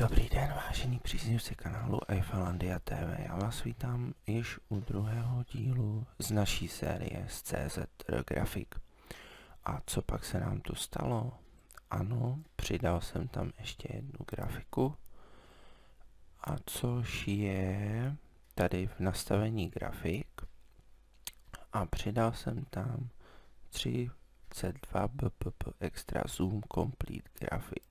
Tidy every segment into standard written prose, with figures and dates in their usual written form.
Dobrý den, vážení příznivci kanálu Eifellandia TV. Já vás vítám již u druhého dílu z naší série z CZTR Grafik. A co pak se nám tu stalo? Ano, přidal jsem tam ještě jednu grafiku. A což je tady v nastavení grafik. A přidal jsem tam 3C2 BPP Extra Zoom Complete Grafik.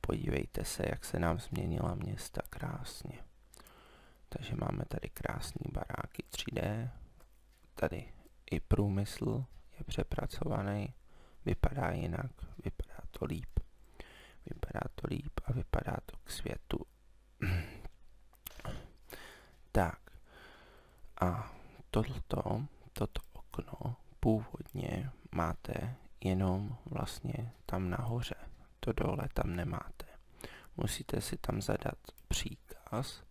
Podívejte se, jak se nám změnila města krásně. Takže máme tady krásné baráky 3D. Tady i průmysl je přepracovaný. Vypadá jinak, vypadá to líp. Vypadá to líp a vypadá to k světu. Tak. A toto okno původně máte jenom vlastně tam nahoře. Dole tam nemáte. Musíte si tam zadat příkaz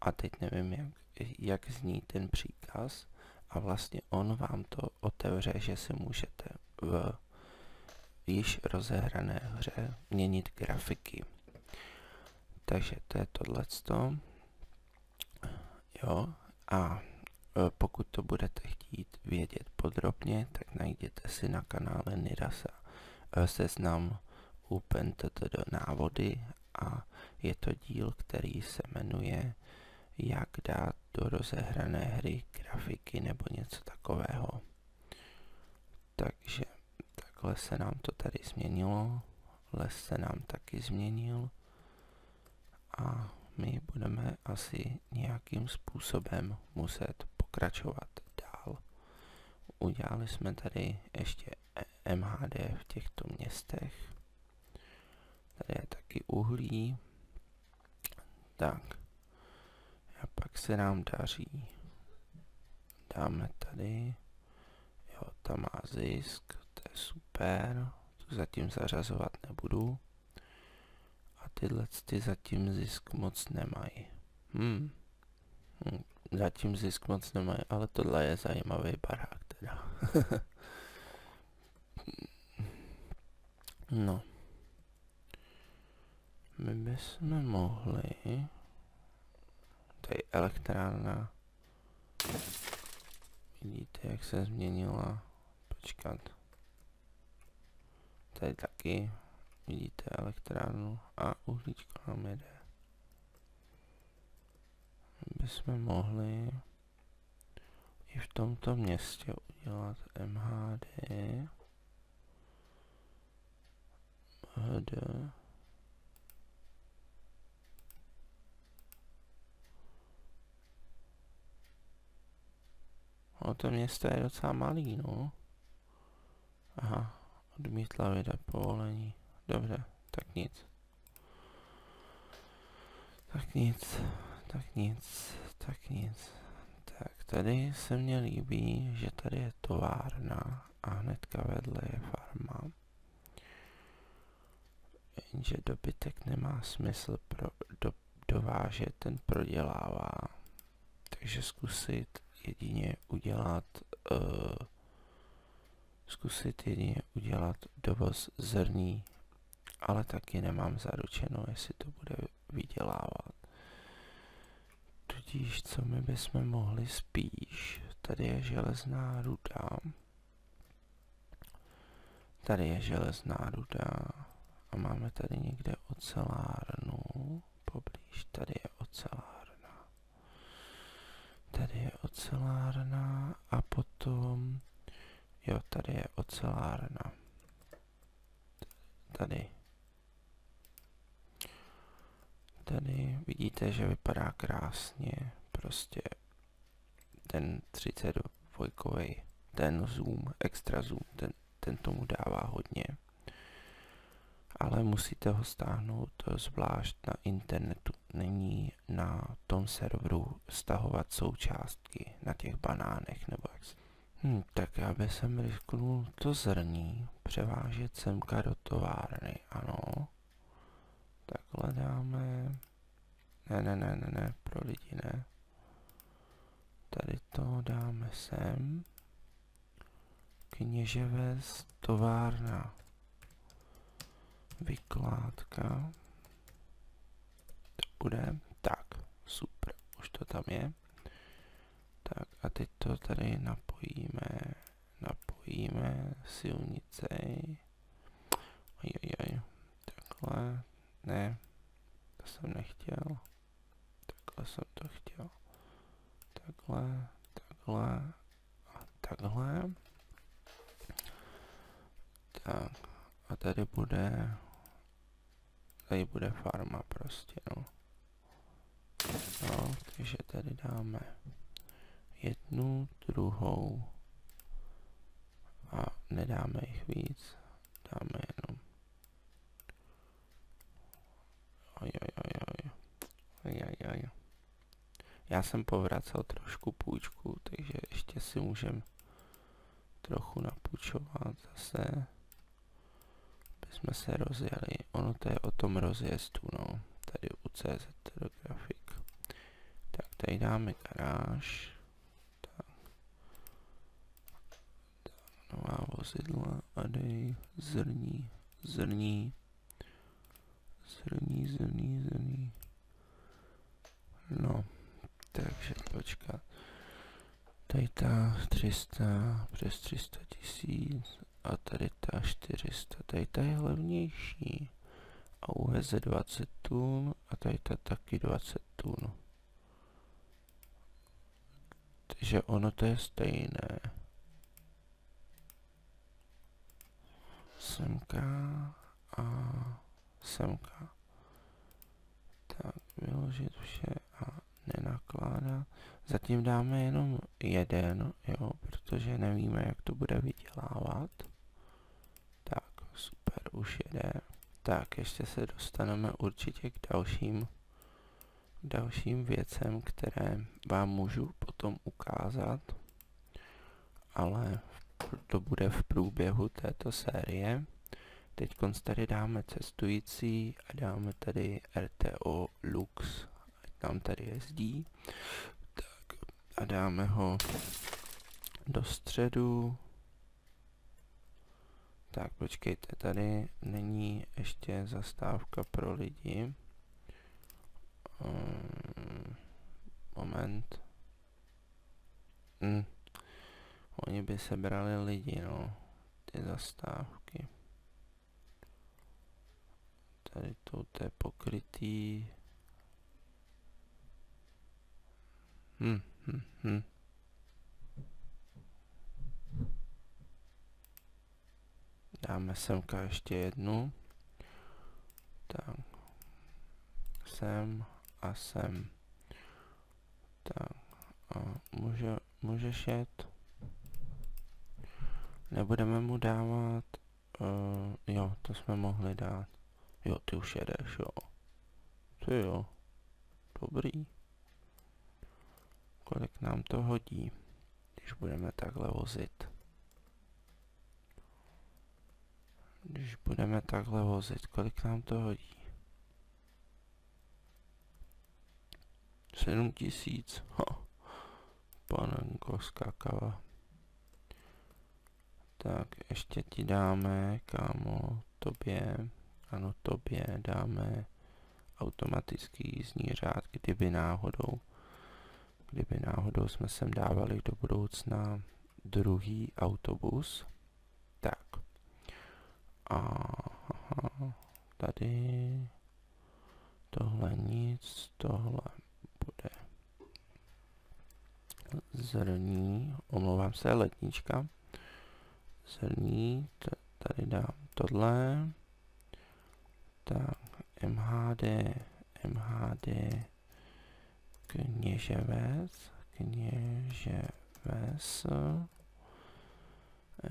a teď nevím, jak zní ten příkaz a vlastně on vám to otevře, že si můžete v již rozehrané hře měnit grafiky. Takže to je tohleto. Jo, a pokud to budete chtít vědět podrobně, tak najděte si na kanále Nidasa seznam OpenTTD návody a je to díl, který se jmenuje Jak dát do rozehrané hry grafiky nebo něco takového. Takže takhle se nám to tady změnilo, les se nám taky změnil a my budeme asi nějakým způsobem muset pokračovat dál. Udělali jsme tady ještě MHD v těchto městech. Tady je taky uhlí. Tak. A pak se nám daří. Dáme tady. Jo, tam má zisk. To je super. Tu zatím zařazovat nebudu. A tyhle ty zatím zisk moc nemají. Zatím zisk moc nemají, ale tohle je zajímavý barák teda. No. My bychom mohli... Tady elektrárna. Vidíte, jak se změnila. Počkat. Tady taky. Vidíte elektrárnu a uhlíčko nám jede. My bychom mohli i v tomto městě udělat MHD. MHD. O, to město je docela malý, no. Aha, odmítla vydat povolení. Dobře, tak nic. Tak tady se mně líbí, že tady je továrna a hnedka vedle je farma. Jenže dobytek nemá smysl dovážet, ten prodělává. Takže zkusit jedině udělat dovoz zrní, ale taky nemám zaručeno, jestli to bude vydělávat. Tudíž, co my bychom mohli spíš, tady je železná ruda a máme tady někde ocelárnu, poblíž tady je ocelárna. Tady je ocelárna a potom, jo, tady je ocelárna. Tady vidíte, že vypadá krásně, prostě ten 32-vojkovej, ten zoom, extra zoom, ten tomu dává hodně. Ale musíte ho stáhnout zvlášť na internetu. Není na tom serveru stahovat součástky na těch banánech nebo jak. Tak já bych sem risknul to zrní, převážet semka do továrny, ano. Takhle dáme... Ne, pro lidi ne. Tady to dáme sem. Kněževes, továrna. Vykládka, bude. Tak, super, už to tam je. Tak a teď to tady napojíme silnicí. Ajajaj, takhle, ne, to jsem nechtěl, takhle jsem to chtěl, takhle, takhle a takhle. Tak a tady bude farma prostě, no. No, takže tady dáme jednu, druhou a nedáme jich víc, dáme jenom. Ajajajaj. Já jsem povracel trošku půjčku, takže ještě si můžeme trochu napůjčovat zase. Jsme se rozjeli, ono to je o tom rozjezdu, no, tady u CZTR Grafik. Tak tady dáme garáž, tak, nová vozidla a dej zrní, no, takže počkat, tady ta 300, přes 300 000, a tady ta 400, tady ta je levnější a uheze 20 tun a tady ta taky 20 tun. Takže ono to je stejné. Semka. Tak vyložit vše a nenakládat. Zatím dáme jenom jeden, jo, protože nevíme, jak to bude vydělávat. Super, už jede. Tak, ještě se dostaneme určitě k dalším věcem, které vám můžu potom ukázat, ale to bude v průběhu této série. Teď tady dáme cestující a dáme tady RTO Lux, ať tam tady jezdí. Tak, a dáme ho do středu. Tak počkejte, tady není ještě zastávka pro lidi. Moment. Oni by sebrali lidi, no, ty zastávky. Tady to je pokrytý. Dáme semka ještě jednu. Tak. Sem a sem. Tak. A můžeš jet. Nebudeme mu dávat. Jo, to jsme mohli dát. Jo, ty už jedeš, jo. Ty jo. Dobrý. Kolik nám to hodí, když budeme takhle vozit. Kolik nám to hodí? 7 000. Panenko skakava. Tak, ještě ti dáme, kámo, tobě, ano, tobě dáme automatický jízdní řád, kdyby náhodou jsme sem dávali do budoucna druhý autobus. Tak. Aha, tady tohle nic, tohle bude zrní, omlouvám se, letnička, zrní, tady dám tohle, tak MHD, Kněževes,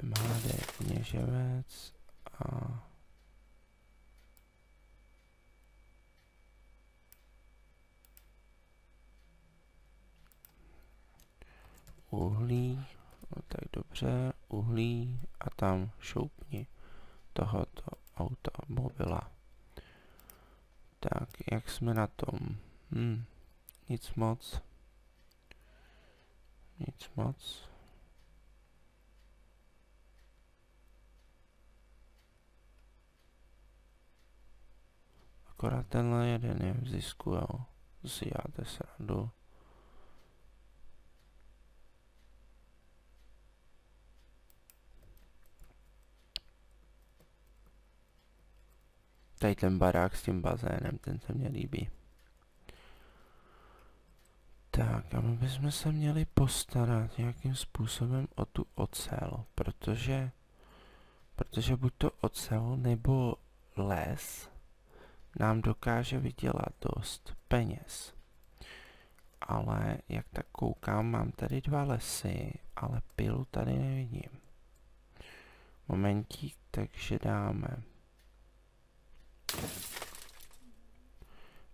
MHD, Kněževes, a uhlí, no tak dobře, uhlí a tam šoupni tohoto automobila. Tak, jak jsme na tom? Nic moc. Akorát tenhle jeden je v zisku, jo. Si děláte srandu. Tady ten barák s tím bazénem, ten se mě líbí. Tak a my bychom se měli postarat nějakým způsobem o tu ocel, protože buď to ocel nebo les nám dokáže vydělat dost peněz. Ale jak tak koukám, mám tady dva lesy, ale pilu tady nevidím. Momentík, takže dáme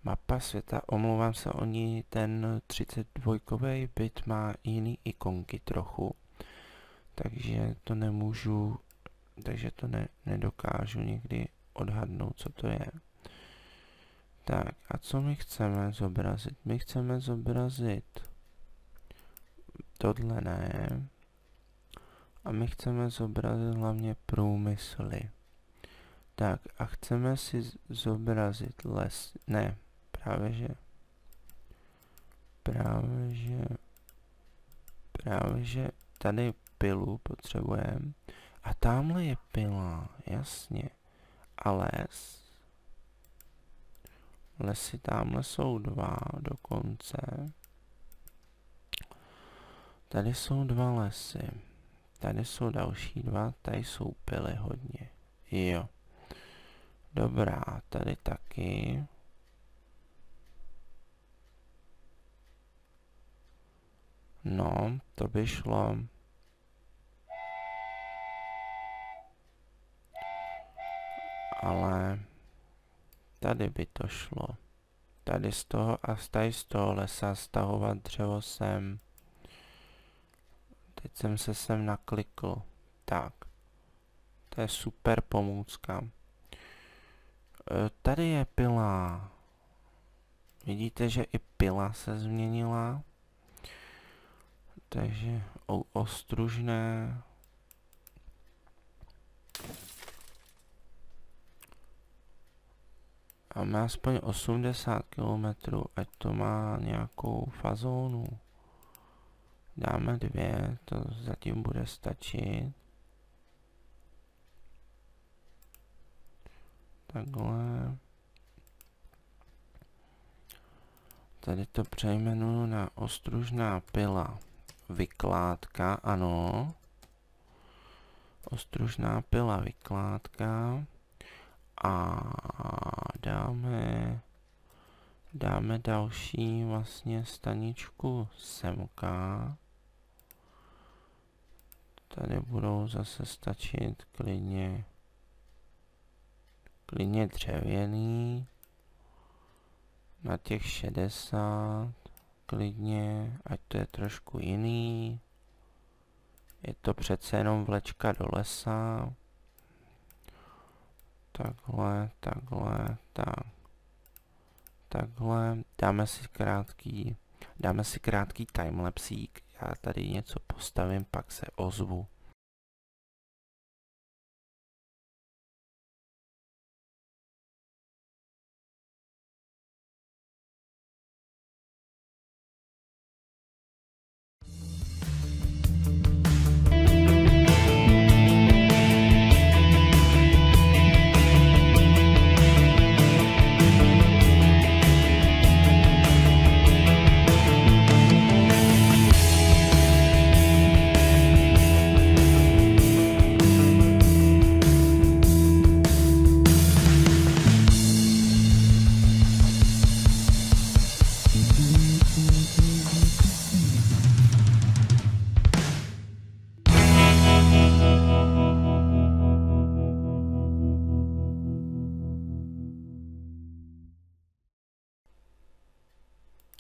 mapa světa, omlouvám se, oni ten 32-kový byt má jiný ikonky trochu, takže to nemůžu, takže to nedokážu někdy odhadnout, co to je. Tak a co my chceme zobrazit? My chceme zobrazit tohle ne. A my chceme zobrazit hlavně průmysly. Tak a chceme si zobrazit les. Ne, právě že tady pilu potřebujeme. A tamhle je pila, jasně. A les. Lesy tamhle jsou dva dokonce. Tady jsou dva lesy. Tady jsou další dva, tady jsou pily hodně. Jo. Dobrá, tady taky. No, to by šlo. Ale tady by to šlo. Tady z toho a tady z toho lesa stahovat dřevo sem. Teď jsem se sem naklikl. Tak. To je super pomůcka. Tady je pila. Vidíte, že i pila se změnila. Takže Ostružné. A má aspoň 80 km, ať to má nějakou fazónu. Dáme dvě, to zatím bude stačit. Takhle. Tady to přejmenuju na Ostružná pila. Vykládka, ano. Ostružná pila, vykládka. A dáme další vlastně staničku semka. Tady budou zase stačit klidně dřevěný. Na těch 60 klidně, ať to je trošku jiný. Je to přece jenom vlečka do lesa. Takhle, dáme si krátký timelapsík, já tady něco postavím, pak se ozvu.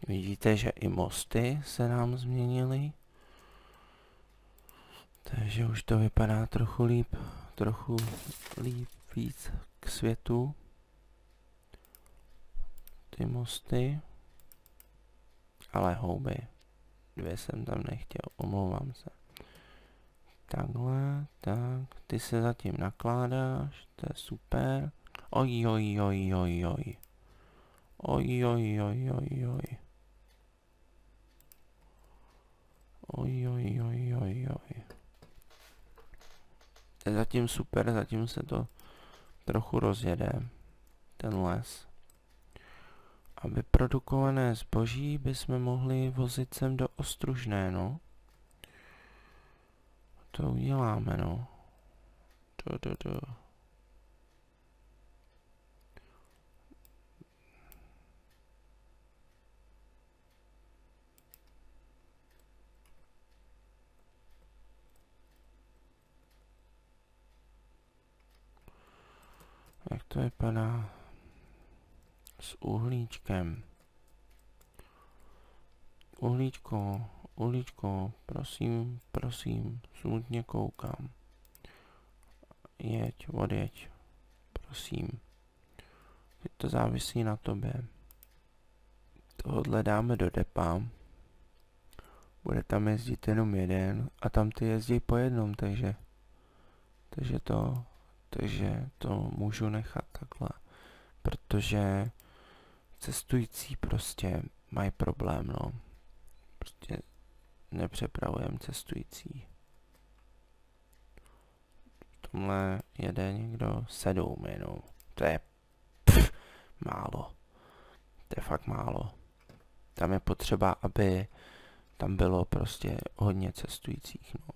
Vidíte, že i mosty se nám změnily, takže už to vypadá trochu líp, víc k světu. Ty mosty, ale houby, dvě jsem tam nechtěl, omlouvám se. Takhle, tak, ty se zatím nakládáš, to je super. Oj. Oj. To je zatím super, zatím se to trochu rozjede, ten les. A vyprodukované zboží bychom mohli vozit sem do Ostružné, no. To uděláme, no. Jak to vypadá s uhlíčkem? Uhlíčko, prosím, smutně koukám. Jeď, odjeď, prosím. Teď to závisí na tobě. Tohle dáme do depa. Bude tam jezdit jenom jeden a tam ty jezdí po jednom, takže to můžu nechat takhle, protože cestující prostě mají problém, no. Prostě nepřepravujeme cestující. V tomhle jede někdo 7 jenom. To je málo. To je fakt málo. Tam je potřeba, aby tam bylo prostě hodně cestujících, no.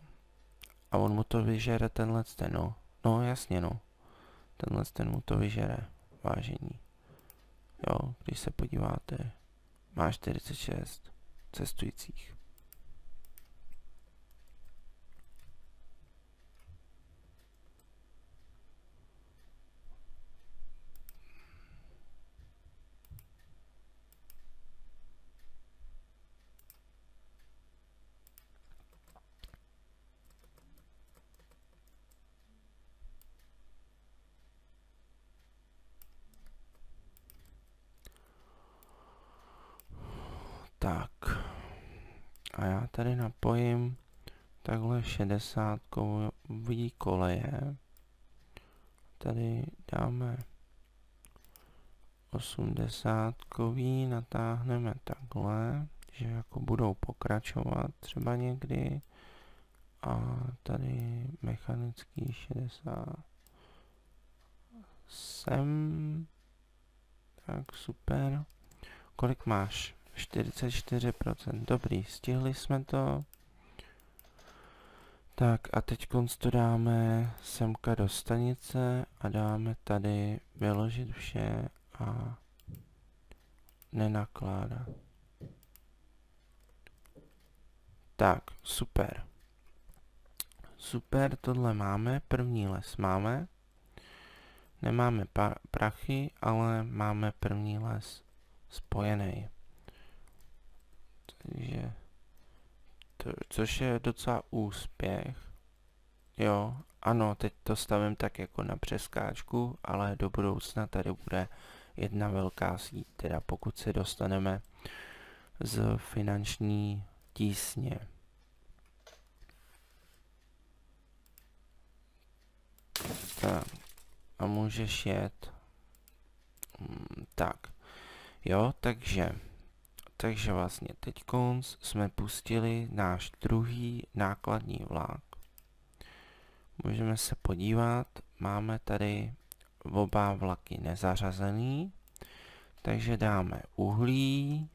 A on mu to vyžere tenhle ten, no. No jasně, no. Tenhle ten mu to vyžere, vážení. Jo, když se podíváte, má 46 cestujících. Tak, a já tady napojím takhle 60kový koleje, tady dáme 80kový, natáhneme takhle, že jako budou pokračovat třeba někdy, a tady mechanický 60 sem, tak super. Kolik máš? 44%, dobrý, stihli jsme to. Tak a teď to dáme semka do stanice a dáme tady vyložit vše a nenakládat. Tak, super. Super, tohle máme, první les máme. Nemáme prachy, ale máme první les spojený. Takže, což je docela úspěch. Jo, ano, teď to stavím tak jako na přeskáčku, ale do budoucna tady bude jedna velká síť, teda pokud se dostaneme z finanční tísně. Tak, a můžeš jet. Tak, jo, takže vlastně teď jsme pustili náš druhý nákladní vlak. Můžeme se podívat, máme tady oba vlaky nezařazený, takže dáme uhlí,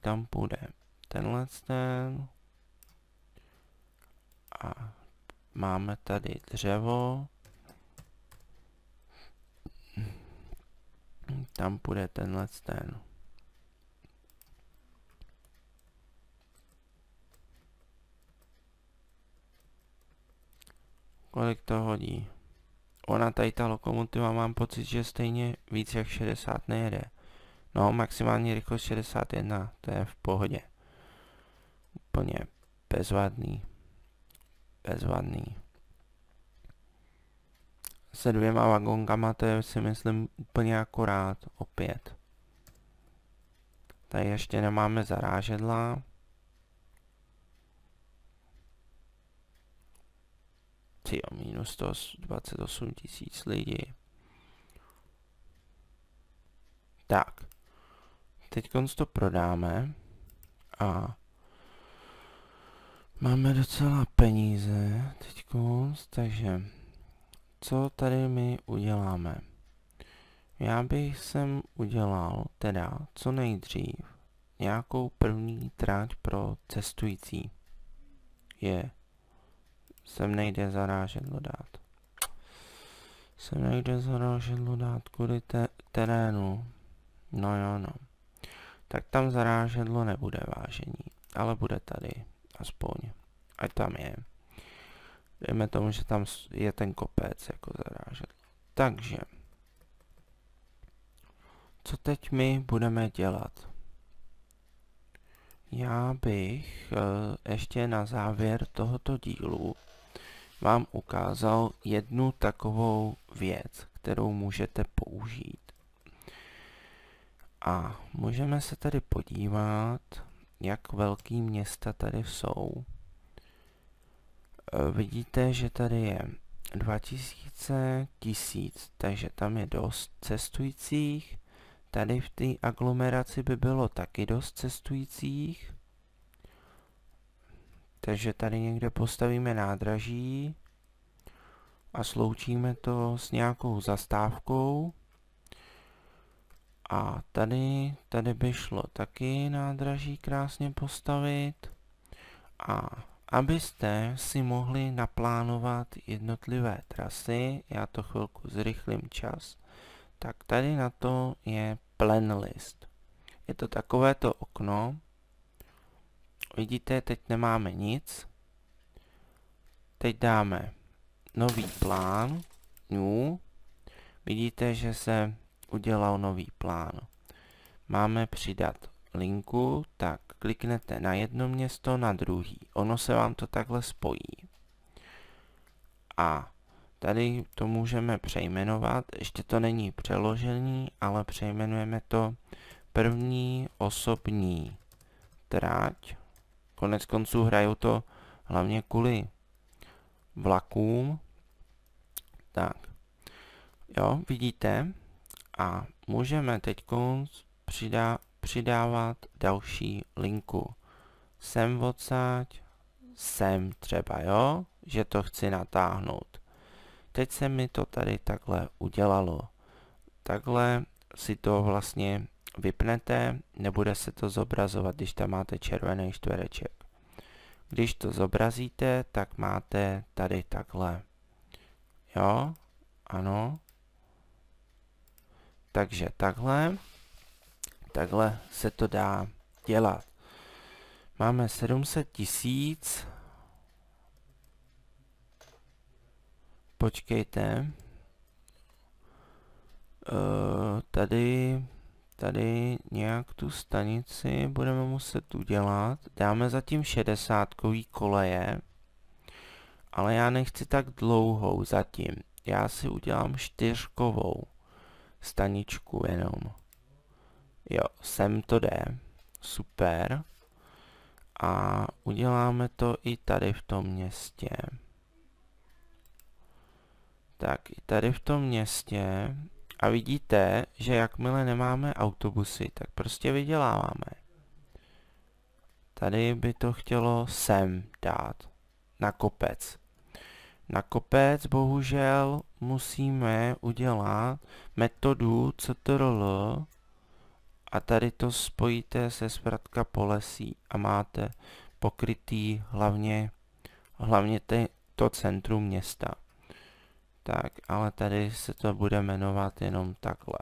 tam půjde tenhle ten, a máme tady dřevo, tam půjde tenhle ten. Kolik to hodí? Ona tady ta lokomotiva, mám pocit, že stejně víc jak 60 nejede. No, maximální rychlost 61, to je v pohodě. Úplně bezvadný. Se 2 vagonkama, to je, si myslím, úplně akorát opět. Tady ještě nemáme zarážedla. Minus 128 tisíc lidí. Tak, teď to prodáme a máme docela peníze teď, takže co tady my uděláme? Já bych sem udělal teda co nejdřív nějakou první tráť pro cestující. Sem nejde zarážedlo dát. Sem nejde zarážedlo dát kvůli terénu. No jo, no. Tak tam zarážedlo nebude, vážení, ale bude tady, aspoň. Ať tam je. Dejme tomu, že tam je ten kopec jako zarážedlo. Takže, co teď my budeme dělat? Já bych ještě na závěr tohoto dílu vám ukázal jednu takovou věc, kterou můžete použít. A můžeme se tady podívat, jak velký města tady jsou. Vidíte, že tady je 2000, 1000, takže tam je dost cestujících. Tady v té aglomeraci by bylo taky dost cestujících. Takže tady někde postavíme nádraží a sloučíme to s nějakou zastávkou. A tady by šlo taky nádraží krásně postavit. A abyste si mohli naplánovat jednotlivé trasy, já to chvilku zrychlím čas, tak tady na to je plan list. Je to takovéto okno. Vidíte, teď nemáme nic. Teď dáme nový plán. New. Vidíte, že se udělal nový plán. Máme přidat linku, tak kliknete na jedno město, na druhý. Ono se vám to takhle spojí. A tady to můžeme přejmenovat. Ještě to není přeložený, ale přejmenujeme to první osobní trať. Konec konců hrajou to hlavně kvůli vlakům. Tak, jo, vidíte. A můžeme teď přidávat další linku. Sem odsáď, sem třeba, jo, že to chci natáhnout. Teď se mi to tady takhle udělalo. Takhle si to vlastně vypnete, nebude se to zobrazovat, když tam máte červený čtvereček. Když to zobrazíte, tak máte tady takhle. Jo, ano. Takže takhle se to dá dělat. Máme 700 000. Počkejte. Tady nějak tu stanici budeme muset udělat. Dáme zatím 60kový koleje. Ale já nechci tak dlouhou zatím. Já si udělám 4kovou staničku jenom. Jo, sem to jde. Super. A uděláme to i tady v tom městě. Tak, i tady v tom městě. A vidíte, že jakmile nemáme autobusy, tak prostě vyděláváme. Tady by to chtělo sem dát. Na kopec. Na kopec bohužel musíme udělat metodu CTRL a tady to spojíte se zpratka polesí a máte pokrytý hlavně to centrum města. Tak, ale tady se to bude jmenovat jenom takhle.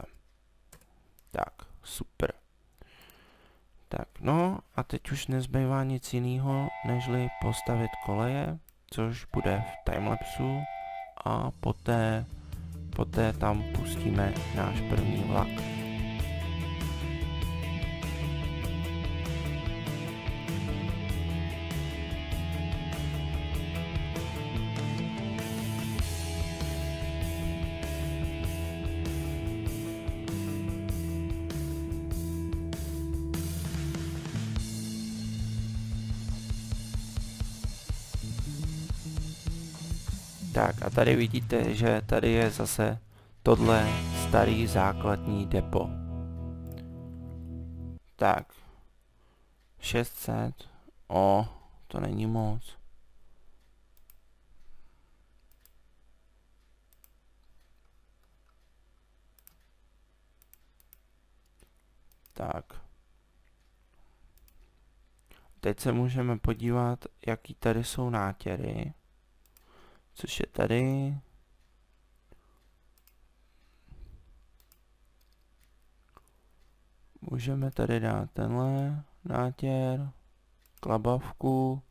Tak, super. Tak, no a teď už nezbývá nic jiného, nežli postavit koleje, což bude v timelapsu a poté tam pustíme náš první vlak. Tak a tady vidíte, že tady je zase tohle starý základní depo. Tak. 600. O, to není moc. Tak. Teď se můžeme podívat, jaký tady jsou nátěry. Což je tady. Můžeme tady dát tenhle nátěr, klabavku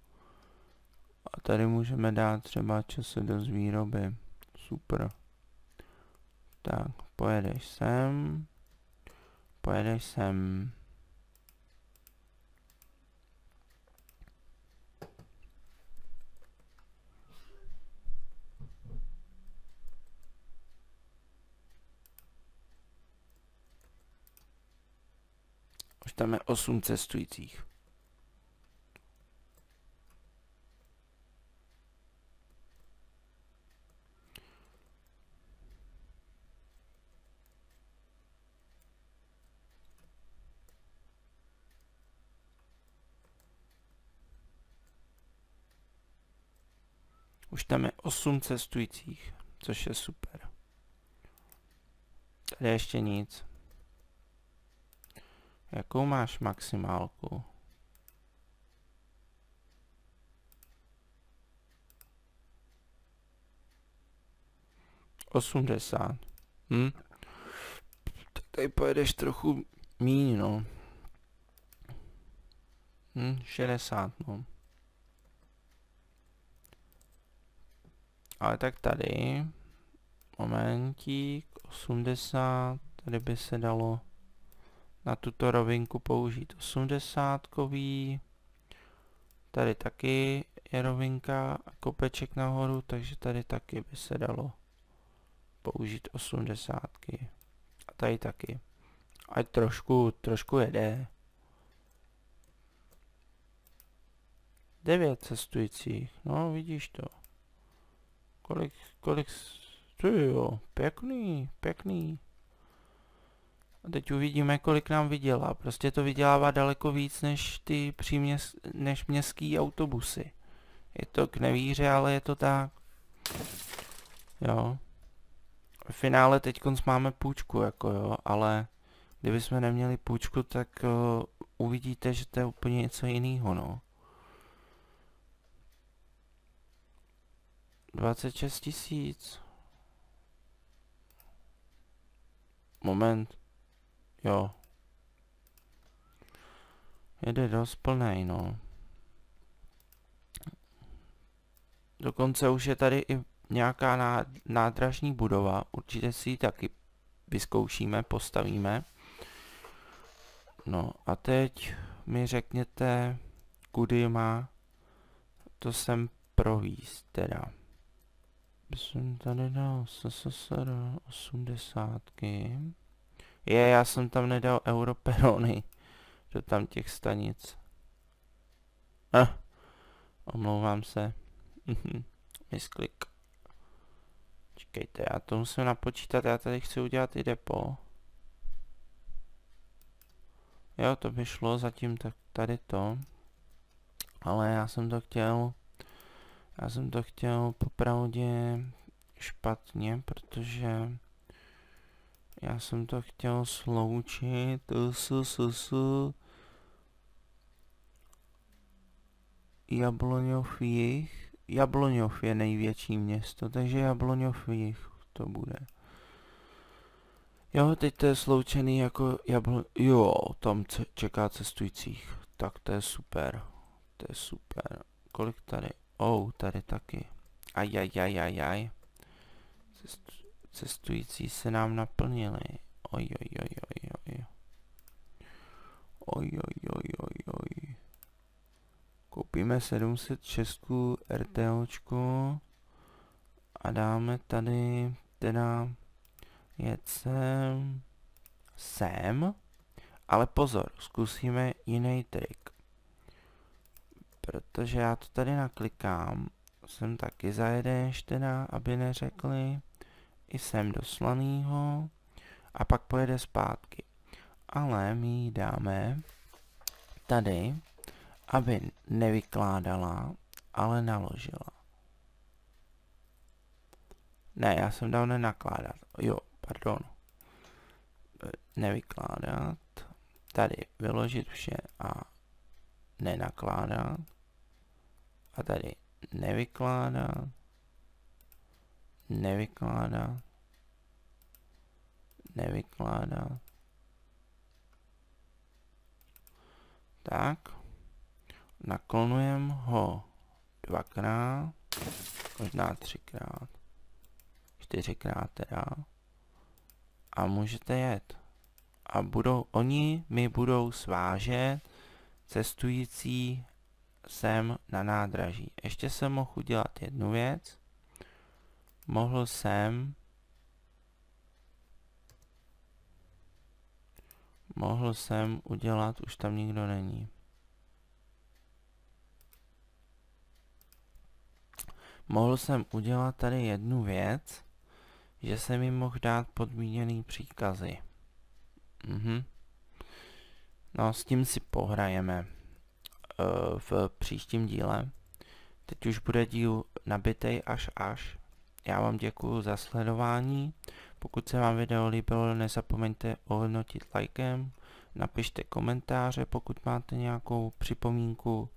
a tady můžeme dát třeba časy do výroby. Super. Tak, pojedeš sem. Pojedeš sem. Už tam je 8 cestujících. Už tam je 8 cestujících, což je super. Tady ještě nic. Jakou máš maximálku? Osmdesát. Hm? Tady pojedeš trochu míň, no. Hm? 60, no. Ale tak tady, momentík, 80, tady by se dalo na tuto rovinku použít 80kový, tady taky je rovinka a kopeček nahoru, takže tady taky by se dalo použít 80ky a tady taky, ať trošku jede. 9 cestujících, no vidíš to. Kolik, jo, pěkný. A teď uvidíme, kolik nám vydělá. Prostě to vydělává daleko víc než ty než městský autobusy. Je to k nevíře, ale je to tak. Jo. V finále teďkonc máme půjčku, jako jo, ale kdybychom neměli půjčku, tak uvidíte, že to je úplně něco jiného, no. 26 000. Moment. Jo. Jede dost plnej, no. Dokonce už je tady i nějaká nádražní budova. Určitě si ji taky vyzkoušíme, postavíme. No a teď mi řekněte, kudy má to sem províst teda. Jsem tady dal SSR 80ky. Je, já jsem tam nedal europerony do tam těch stanic. Omlouvám se. Misklik. Čekejte, já to musím napočítat, já tady chci udělat i depo. Jo, to by šlo zatím tak tady to. Ale já jsem to chtěl popravdě špatně, protože já jsem to chtěl sloučit s Jabloňov jich. Jabloňov je největší město, takže Jabloňov jich to bude. Jo, teď to je sloučený jako jo, tam čeká cestujících. Tak to je super. To je super. Kolik tady? Tady taky. Ajajajajaj. Cestující se nám naplnili. Ojojojojoj. Ojojojojoj. Koupíme 706 RTOčku a dáme tady teda jet sem. Ale pozor, zkusíme jiný trik. Protože já to tady naklikám, sem taky zajedeš teda, aby neřekli, i sem do Slanýho a pak pojede zpátky. Ale my dáme tady, aby nevykládala, ale naložila. Ne, já jsem dal nenakládat. Jo, pardon. Nevykládat. Tady vyložit vše a nenakládat. A tady nevykládat. Nevykládat. Nevykládat. Tak. Naklonujeme ho dvakrát. Možná třikrát. Čtyřikrát teda. A můžete jet. A budou, oni mi budou svážet cestující sem na nádraží. Ještě jsem mohl udělat jednu věc. Mohl jsem... udělat, už tam nikdo není. Mohl jsem udělat tady jednu věc, že jsem jim mohl dát podmíněný příkazy. No, s tím si pohrajeme v příštím díle. Teď už bude díl nabitej až. Já vám děkuju za sledování. Pokud se vám video líbilo, nezapomeňte ohodnotit lajkem, napište komentáře, pokud máte nějakou připomínku,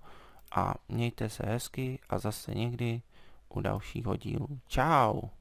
a mějte se hezky a zase někdy u dalšího dílu. Čau!